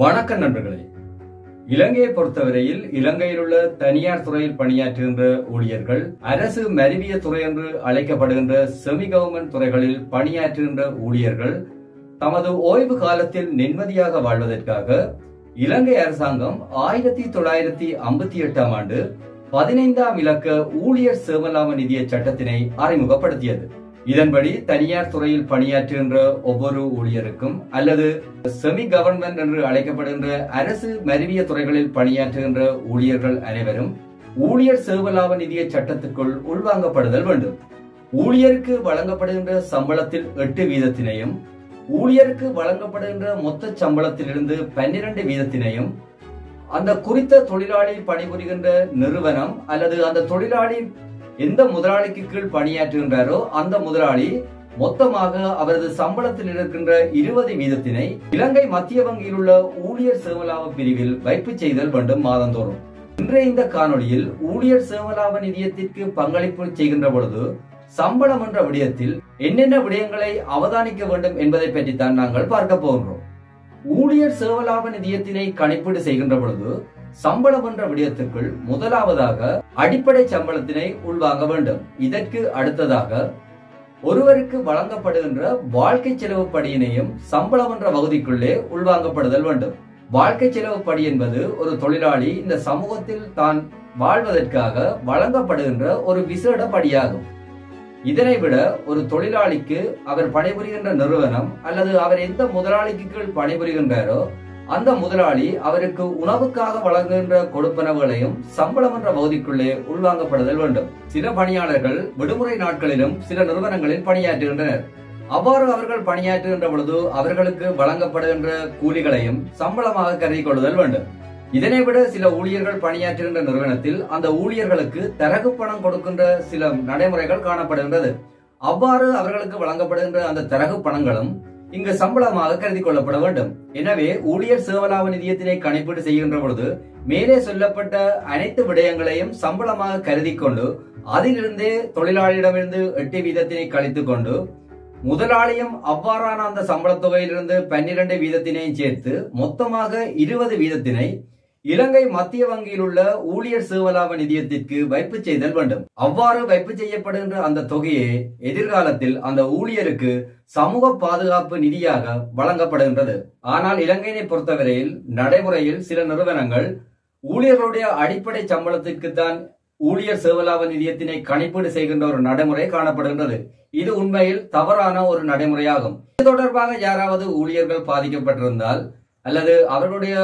வணக்கம் நண்பர்களே. இலங்கையை பொறுத்தவரையில் இலங்கையில் உள்ள தனியார் துறையில் பணியாற்றுகின்ற ஊழியர்கள் அரசு மருவிய துறை என்று அழைக்கப்படுகின்ற செமி கவர்மெண்ட் துறைகளில் பணியாற்றுகின்ற ஊழியர்கள் தமது ஓய்வு காலத்தில் நிம்மதியாக வாழ்வதற்காக இலங்கை அரசாங்கம் 1958 ஆண்டு 15th இலக்க ஊழியர் சேமலாப நிதிய சட்டத்தினை அறிமுகப்படுத்தியது. இதன்படி தனியார் துறையில் பணியாற்றுகின்ற ஒவ்வொரு ஊழியருக்கும் அல்லது செமி கவர்மெண்ட் என்று அழைக்கப்படுகின்ற அரசு மருவிய துறைகளில் பணியாற்றுகின்ற ஊழியர்கள் அனைவரும் ஊழியர் சேமலாப நிதிய சட்டத்திற்குள் உள்வாங்கப்படுதல் வேண்டும். ஊழியருக்கு வழங்கப்படுகின்ற சம்பளத்தில் 8% ஊழியருக்கு வழங்கப்படுகின்ற மொத்த சம்பளத்திலிருந்து 12% அந்த குறித்த தொழிலாளி பணிபுரிகின்ற நிறுவனம் அல்லது அந்த தொழிலாளி எந்த முதலாளிக்கு கீழ் பணியாற்றுகின்றாரோ அந்த முதலாளி மொத்தமாக அவரது சம்பளத்தில் இருக்கின்ற 20% இலங்கை மத்திய வங்கியில் உள்ள ஊழியர் சேமலாப பிரிவில் வைப்பு செய்தல் வேண்டும் மாதந்தோறும். இன்றைய இந்த காணொலியில் ஊழியர் சேமலாப நிதியத்திற்கு பங்களிப்பு செய்கின்ற பொழுது சம்பளம் என்ற விடயத்தில் என்னென்ன விடயங்களை அவதானிக்க வேண்டும் என்பதை பற்றித்தான் நாங்கள் பார்க்க போகின்றோம். ஊழியர் சேமலாப நிதியத்தினை கணக்கீடு செய்கின்ற பொழுது சம்பளம் என்ற விடயத்திற்குள் முதலாவதாக அடிப்படை சம்பளத்தினை உள்வாங்க வேண்டும். இதற்கு அடுத்ததாக ஒருவருக்கு வழங்கப்படுகின்ற வாழ்க்கை செலவு படியினையும் சம்பளம் என்ற பகுதிக்குள்ளே உள்வாங்கப்படுதல் வேண்டும். வாழ்க்கை செலவு படி என்பது ஒரு தொழிலாளி இந்த சமூகத்தில் தான் வாழ்வதற்காக வழங்கப்படுகின்ற ஒரு விசேட படியாகும். இதனை விட ஒரு தொழிலாளிக்கு அவர் பணிபுரிகின்ற நிறுவனம் அல்லது அவர் எந்த முதலாளிக்கு கீழ் பணிபுரிகின்றாரோ அந்த முதலாளி அவருக்கு உணவுக்காக வழங்குகின்ற கொடுப்பனவுகளையும் சம்பளம் என்ற பகுதிக்குள்ளே உள்வாங்கப்படுதல் வேண்டும். சில பணியாளர்கள் விடுமுறை நாட்களிலும் சில நிறுவனங்களில் பணியாற்றுகின்றனர். அவ்வாறு அவர்கள் பணியாற்றுகின்ற பொழுது அவர்களுக்கு வழங்கப்படுகின்ற கூலிகளையும் சம்பளமாக கருதி கொள்ளுதல் வேண்டும். இதனை விட சில ஊழியர்கள் பணியாற்றுகின்ற நிறுவனத்தில் அந்த ஊழியர்களுக்கு தரகு பணம் கொடுக்கின்ற சில நடைமுறைகள் காணப்படுகின்றது. அவ்வாறு அவர்களுக்கு வழங்கப்படுகின்ற அந்த தரகு பணங்களும் இங்கு சம்பளமாக கருதி கொள்ளப்பட வேண்டும். எனவே ஊழியர் சேமலாப நிதியத்தினை கணக்கீடு செய்கின்ற பொழுது மேலே சொல்லப்பட்ட அனைத்து விடயங்களையும் சம்பளமாக கருதி கொண்டு அதிலிருந்தே தொழிலாளியிடமிருந்து 8% கழித்துக் கொண்டு முதலாளியும் அவ்வாறான அந்த சம்பளத் தொகையிலிருந்து 12% சேர்த்து மொத்தமாக 20% இலங்கை மத்திய வங்கியில் உள்ள ஊழியர் சேமலாப நிதியத்திற்கு வைப்பு செய்தல் வேண்டும். அவ்வாறு வைப்பு செய்யப்படுகின்ற அந்த தொகையே எதிர்காலத்தில் அந்த ஊழியருக்கு சமூக பாதுகாப்பு நிதியாக வழங்கப்படுகின்றது. ஆனால் இலங்கையை பொறுத்தவரையில் நடைமுறையில் சில நிறுவனங்கள் ஊழியர்களுடைய அடிப்படை சம்பளத்திற்கு தான் ஊழியர் சேமலாப நிதியத்தினை கணக்கீடு செய்கின்ற ஒரு நடைமுறை காணப்படுகின்றது. இது உண்மையில் தவறான ஒரு நடைமுறையாகும். இது தொடர்பாக யாராவது ஊழியர்கள் பாதிக்கப்பட்டிருந்தால் அல்லது அவர்களுடைய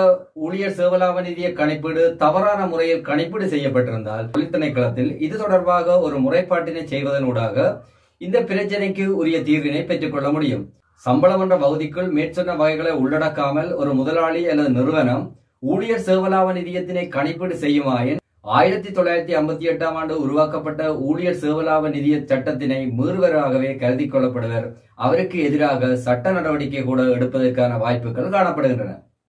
ஊழியர் சேமலாப நிதிய கணக்கீடு தவறான முறையில் கணக்கீடு செய்யப்பட்டிருந்தால் தொழில் திணைக்களத்தில் இது தொடர்பாக ஒரு முறைப்பாட்டினை செய்வதனூடாக இந்த பிரச்சனைக்கு உரிய தீர்வினை பெற்றுக்கொள்ள முடியும். சம்பளம் என்ற பகுதிக்குள் மேற்சொன்ன வகைகளை உள்ளடக்காமல் ஒரு முதலாளி அல்லது நிறுவனம் ஊழியர் சேமலாப நிதியத்தினை கணக்கீடு செய்யுமாயின் 1958 ஆண்டு உருவாக்கப்பட்ட ஊழியர் சேமலாப நிதிய சட்டத்தினை மீறுவராகவே கருதி கொள்ளப்படுவர். அவருக்கு எதிராக சட்ட நடவடிக்கை கூட எடுப்பதற்கான வாய்ப்புகள் காணப்படுகின்றன.